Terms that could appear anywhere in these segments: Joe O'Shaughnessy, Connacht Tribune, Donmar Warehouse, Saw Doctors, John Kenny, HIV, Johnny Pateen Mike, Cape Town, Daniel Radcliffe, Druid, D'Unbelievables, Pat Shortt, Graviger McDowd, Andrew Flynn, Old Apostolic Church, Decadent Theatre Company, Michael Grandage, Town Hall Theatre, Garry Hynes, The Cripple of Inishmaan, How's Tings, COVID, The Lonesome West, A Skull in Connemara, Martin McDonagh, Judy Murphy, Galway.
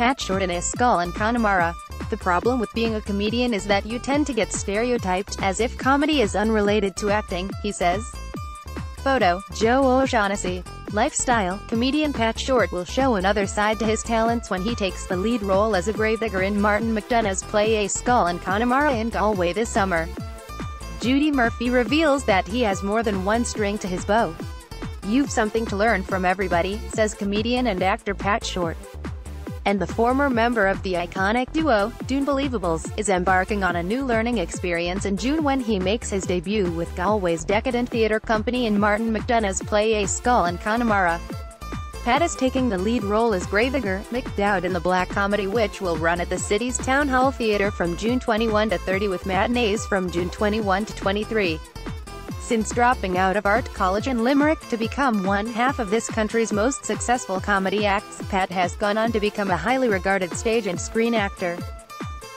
Pat Shortt in A Skull in Connemara. The problem with being a comedian is that you tend to get stereotyped, as if comedy is unrelated to acting, he says. Photo, Joe O'Shaughnessy. Lifestyle, comedian Pat Shortt will show another side to his talents when he takes the lead role as a Graviger in Martin McDonagh's play A Skull in Connemara in Galway this summer. Judy Murphy reveals that he has more than one string to his bow. "You've something to learn from everybody," says comedian and actor Pat Shortt. And the former member of the iconic duo, D'Unbelievables, is embarking on a new learning experience in June when he makes his debut with Galway's Decadent Theatre Company in Martin McDonagh's play A Skull in Connemara. Pat is taking the lead role as Graviger McDowd in the black comedy, which will run at the city's Town Hall Theatre from June 21 to 30 with matinees from June 21 to 23. Since dropping out of art college in Limerick to become one half of this country's most successful comedy acts, Pat has gone on to become a highly regarded stage and screen actor.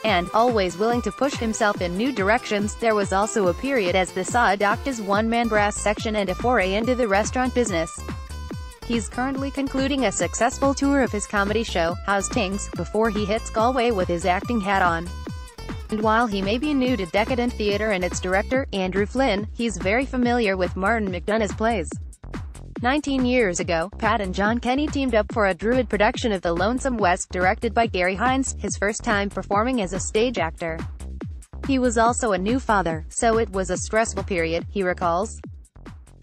And, always willing to push himself in new directions, there was also a period as the Saw Doctors' one-man brass section and a foray into the restaurant business. He's currently concluding a successful tour of his comedy show, How's Tings, before he hits Galway with his acting hat on. And while he may be new to Decadent Theatre and its director, Andrew Flynn, he's very familiar with Martin McDonagh's plays. 19 years ago, Pat and John Kenny teamed up for a Druid production of The Lonesome West directed by Garry Hynes, his first time performing as a stage actor. He was also a new father, so it was a stressful period, he recalls.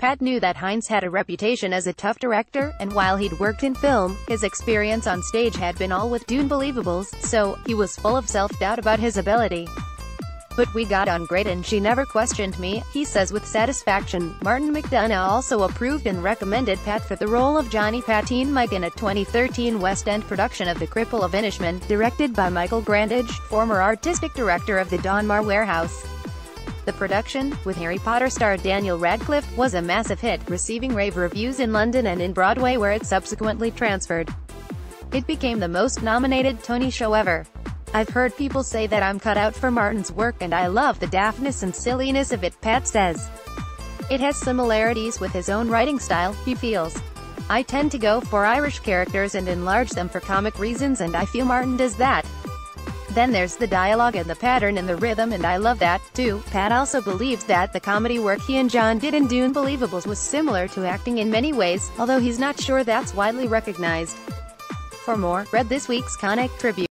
Pat knew that Hynes had a reputation as a tough director, and while he'd worked in film, his experience on stage had been all with D'Unbelievables, so he was full of self-doubt about his ability. "But we got on great and she never questioned me," he says with satisfaction. Martin McDonagh also approved and recommended Pat for the role of Johnny Pateen Mike in a 2013 West End production of The Cripple of Inishmaan, directed by Michael Grandage, former artistic director of the Donmar Warehouse. The production, with Harry Potter star Daniel Radcliffe, was a massive hit, receiving rave reviews in London and in Broadway where it subsequently transferred. It became the most nominated Tony show ever. "I've heard people say that I'm cut out for Martin's work and I love the daftness and silliness of it," Pat says. It has similarities with his own writing style, he feels. "I tend to go for Irish characters and enlarge them for comic reasons and I feel Martin does that. Then there's the dialogue and the pattern and the rhythm and I love that, too." Pat also believes that the comedy work he and John did in D'Unbelievables was similar to acting in many ways, although he's not sure that's widely recognized. For more, read this week's Connacht Tribune.